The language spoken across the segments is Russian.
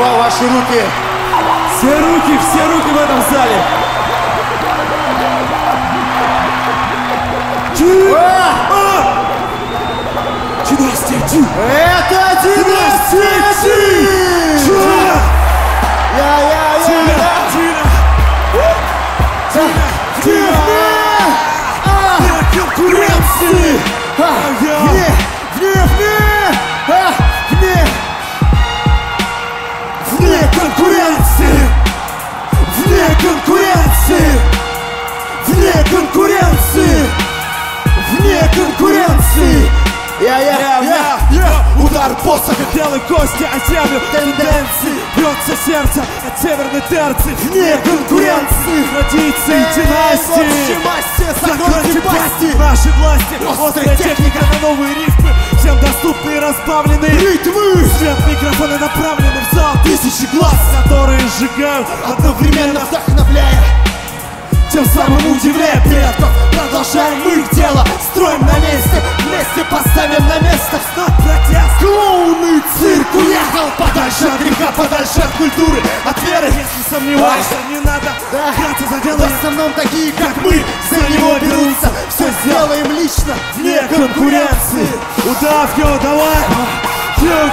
Божества, ваши руки. Все руки в этом зале. Династия Ди. Это Династия Ди. Удар посоха, белые кости, от землю тенденции. Бьется сердце от северной терции. Вне конкуренции, традиции, династии. Закройте пасти нашей власти. Острая техника на новые рифмы. Всем доступны и разбавленные ритмы. Свет микрофона направлены в зал. Тысячи глаз, которые сжигают, одновременно вдохновляя, тем самым удивляя предков. Продолжаем мы их дело, строим на месте, вместе поставим на место. Встал протест, клоуны, цирк уехал подальше от греха, подальше от культуры, от веры. Если сомневаешься, не надо граться за дело. В основном такие, как мы, за него берутся. Все сделаем лично, вне конкуренции. Удав, йо, давай! Йо,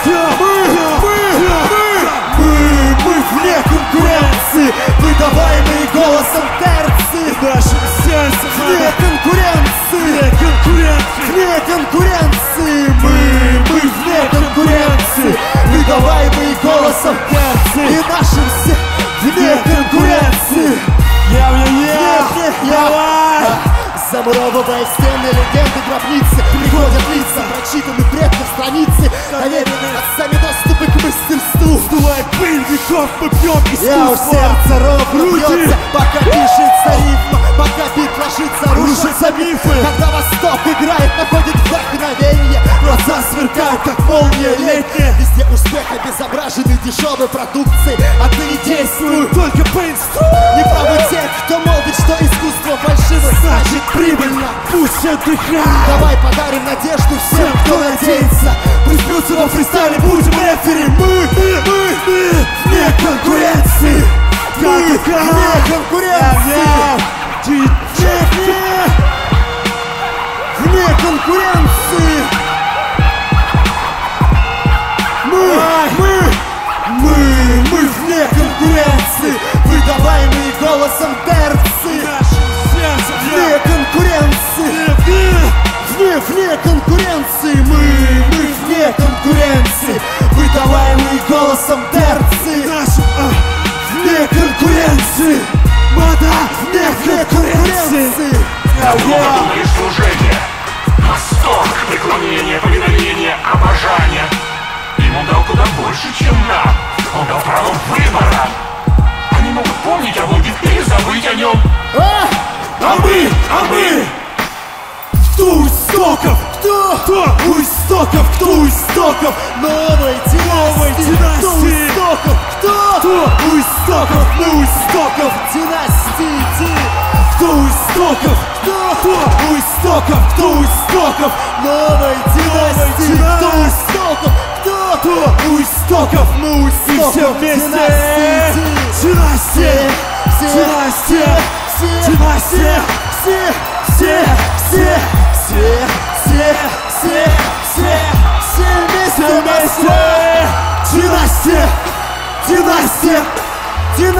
мы вне конкуренции, выдаваемые голосом терции, нашим сердцем. Вне конкуренции, вне конкуренции, вне конкуренции, мы вне конкуренции, выдаваемые голосом терции, и нашим сердцем. Вне конкуренции, замуровывая стены, легенды, гробницы, приходят лица, прочитаны предков страницы, доверены отцами доступы к мастерству. Сдувая пыль веков, мы пьем искусство. У сердца ровно бьется, пока пишется рифма, пока бит ложится, рушатся мифы. Когда Восток играет, находит вдохновение, глаза сверкают, как молния летняя. Везде успех обезображены дешевой продукцией, а ты не действуют только по инструкции. Не правы те, кто молвит, что искусство фальшиво, значит прибыльно. Пусть отдыхает. Давай подарим надежду всем, кто надеется. Пусть бьются во фристайле, будем рефери. Мы вне конкуренции. Мы вне конкуренции. Вне конкуренции. Мы вне конкуренции, выдаваемые голосом терции. Вне конкуренции, вне конкуренции, мы вне конкуренции, выдаваемые голосом терции. Вне конкуренции, вне конкуренции. Духовные служения, восторг, преклонение, повиновение, обожание. Ему дал куда больше, чем нам. Он дал право выбора. Они могут помнить о Боге и забыть о нем. А мы! Кто у истоков? Кто у истоков? Кто у истоков? Новой династии! Кто у истоков? Кто у истоков? Мы у истоков династии Ди! Кто у истоков? Кто у истоков? Кто у истоков? Новой династии! Кто у истоков? У истоков, мы у истоков. Все вместе. Династия, династия, династия. Все вместе. Династия, династия, династия. Династия, династия, династия, династия, династия, династия.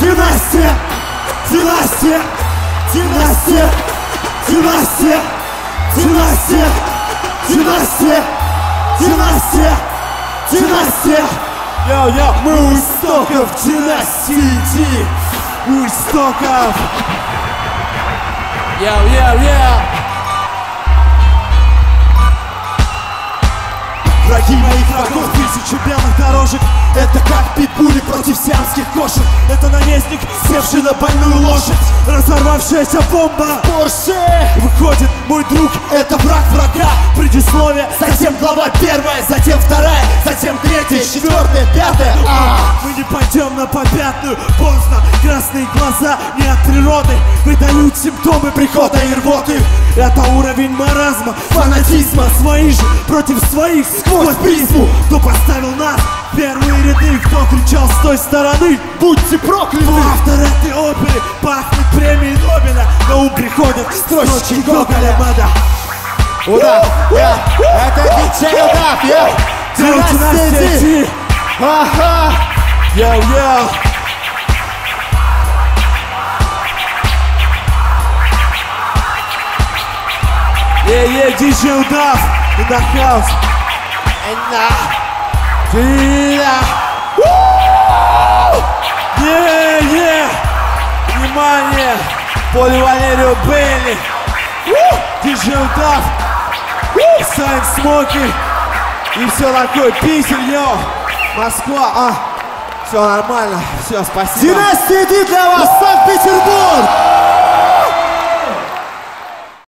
Династия, династия, династия, династия, династия. Мы у истоков династии Ди. У истоков. Враги моих врагов, тысячи белых дорожек. Это как питбули против сиамских кошек. Это наместник, севший на больную лошадь. Разорвавшаяся бомба. Порше! Выходит мой друг, это враг врага. Предисловие. сословие, затем глава первая, затем вторая, затем третья, четвертая, пятая. Мы не пойдем на попятную, поздно. Красные глаза не от природы выдают симптомы прихода и рвоты. Это уровень маразма, фанатизма, свои же против своих, сквозь призму. Кто поставил нас в первые ряды, кто кричал с той стороны: будьте прокляты! Автор этой оперы пахнет премией Нобеля, но ум приходит к строчке Гоголя. Удар! Это диджей Удар! Династия Ди! Ага! Йоу-йоу! Е-е, диджей Удар! In the house! Е-е! Внимание! Поле Валерию Бейли! Диджей Удар! Сайн Смоки и все такое, писем, йо, Москва, все нормально, все, спасибо. Династия Ди для вас, Санкт-Петербург!